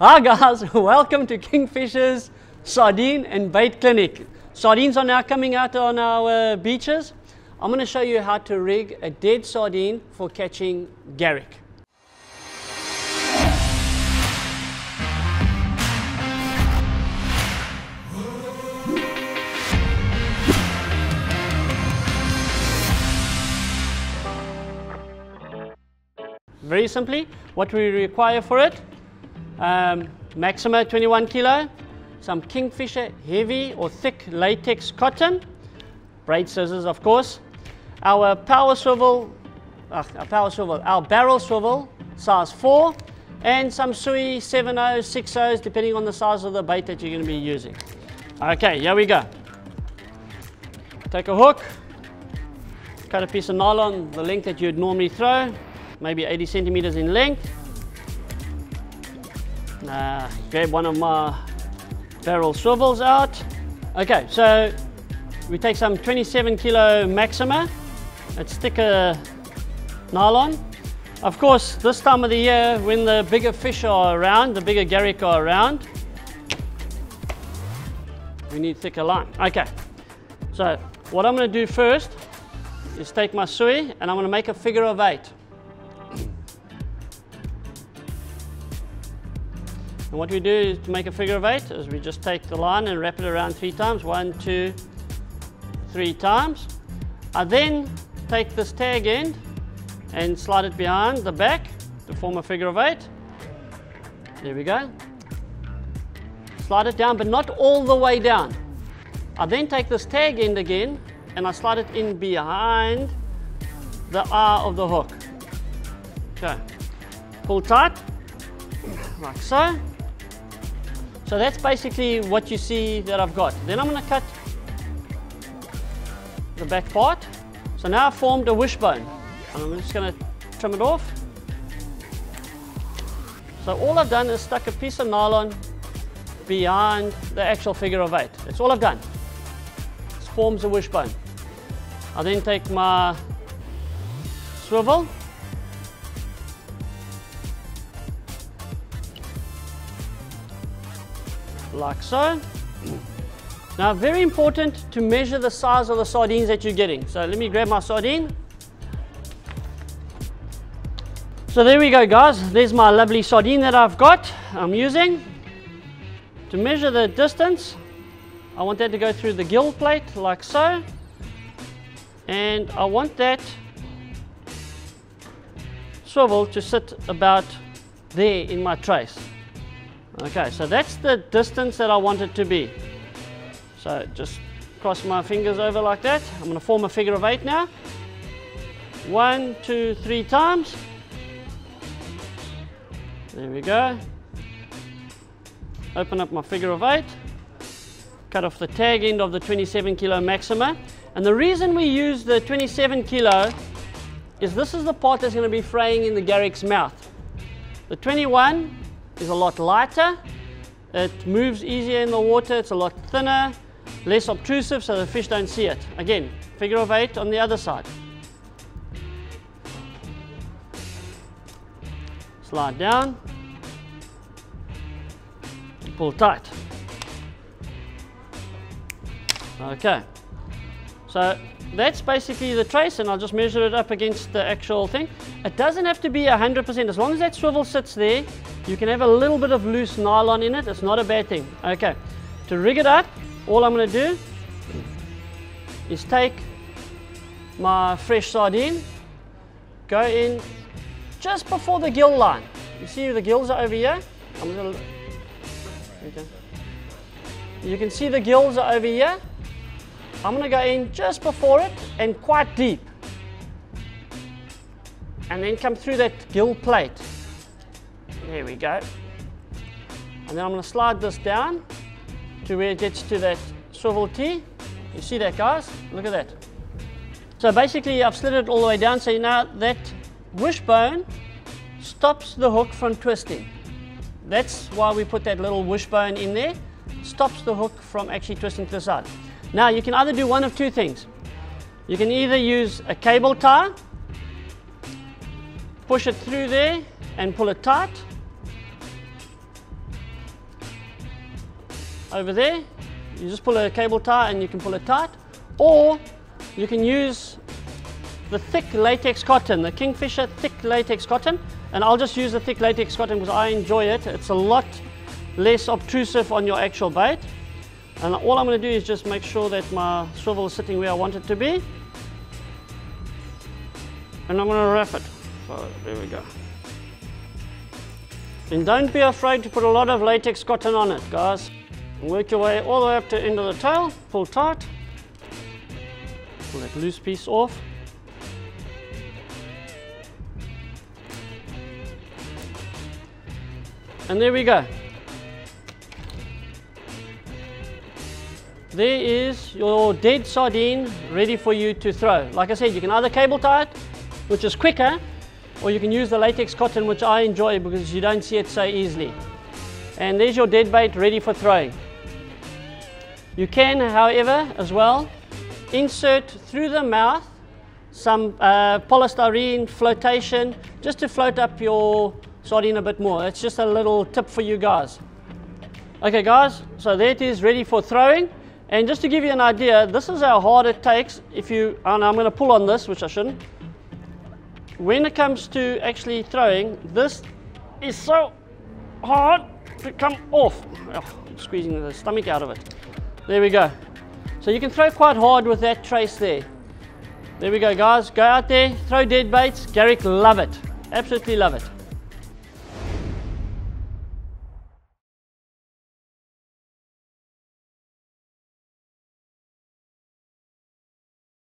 Hi guys, welcome to Kingfisher's sardine and bait clinic. Sardines are now coming out on our beaches. I'm going to show you how to rig a dead sardine for catching Garrick. Very simply, what we require for it, Maxima 21 kilo, some Kingfisher heavy or thick latex cotton, braid scissors of course, our barrel swivel size 4, and some Sui 7.0, 6.0s depending on the size of the bait that you're going to be using. Okay, here we go. Take a hook, cut a piece of nylon, the length that you'd normally throw, maybe 80 centimeters in length. Grab one of my barrel swivels out. Okay, so we take some 27 kilo Maxima. It's thicker nylon. Of course, this time of the year, when the bigger fish are around, the bigger Garrick are around, we need thicker line. Okay, so what I'm going to do first is take my Sui and I'm going to make a figure of 8. And what we do to make a figure of 8 is we just take the line and wrap it around 3 times. 1, 2, 3 times. I then take this tag end and slide it behind the back to form a figure of 8. There we go. Slide it down, but not all the way down. I then take this tag end again and I slide it in behind the eye of the hook. Okay. Pull tight, like so. So that's basically what you see that I've got. Then I'm going to cut the back part. So now I've formed a wishbone. And I'm just going to trim it off. So all I've done is stuck a piece of nylon behind the actual figure of 8. That's all I've done. It forms a wishbone. I then take my swivel. Like so. Now, very important to measure the size of the sardines that you're getting. So let me grab my sardine. So there we go guys, there's my lovely sardine that I've got, I'm using. To measure the distance, I want that to go through the gill plate like so. And I want that swivel to sit about there in my trace. Okay, so that's the distance that I want it to be. So just cross my fingers over like that. I'm going to form a figure of 8 now. 1, 2, 3 times. There we go. Open up my figure of 8. Cut off the tag end of the 27 kilo Maxima. And the reason we use the 27 kilo is this is the part that's going to be fraying in the Garrick's mouth. The 21 is a lot lighter, it moves easier in the water, it's a lot thinner, less obtrusive, so the fish don't see it. Again, figure of 8 on the other side. Slide down, and pull tight. Okay, so that's basically the trace, and I'll just measure it up against the actual thing. It doesn't have to be 100%, as long as that swivel sits there. You can have a little bit of loose nylon in it, it's not a bad thing. Okay, to rig it up, all I'm going to do is take my fresh sardine, go in just before the gill line. You see the gills are over here. You can see the gills are over here. I'm going to go in just before it and quite deep. And then come through that gill plate. There we go. And then I'm going to slide this down to where it gets to that swivel T. You see that guys? Look at that. So basically I've slid it all the way down, so now that wishbone stops the hook from twisting. That's why we put that little wishbone in there. Stops the hook from actually twisting to the side. Now you can either do one of two things. You can either use a cable tie, push it through there and pull it tight. over there. You just pull a cable tie and you can pull it tight, or you can use the thick latex cotton, the Kingfisher thick latex cotton, and I'll just use the thick latex cotton because I enjoy it. It's a lot less obtrusive on your actual bait. And all I'm going to do is just make sure that my swivel is sitting where I want it to be. And I'm going to wrap it. So there we go. And don't be afraid to put a lot of latex cotton on it, guys. Work your way all the way up to the end of the tail, pull tight. Pull that loose piece off. And there we go. There is your dead sardine ready for you to throw. Like I said, you can either cable tie it, which is quicker, or you can use the latex cotton, which I enjoy because you don't see it so easily. And there's your dead bait ready for throwing. You can, however, as well, insert through the mouth some polystyrene flotation just to float up your sardine a bit more. It's just a little tip for you guys. Okay guys, so there it is ready for throwing. And just to give you an idea, this is how hard it takes if you, and I'm going to pull on this, which I shouldn't. When it comes to actually throwing, this is so hard to come off. Oh, I'm squeezing the stomach out of it. There we go. So you can throw quite hard with that trace there. There we go guys, go out there, throw dead baits. Garrick love it, absolutely love it.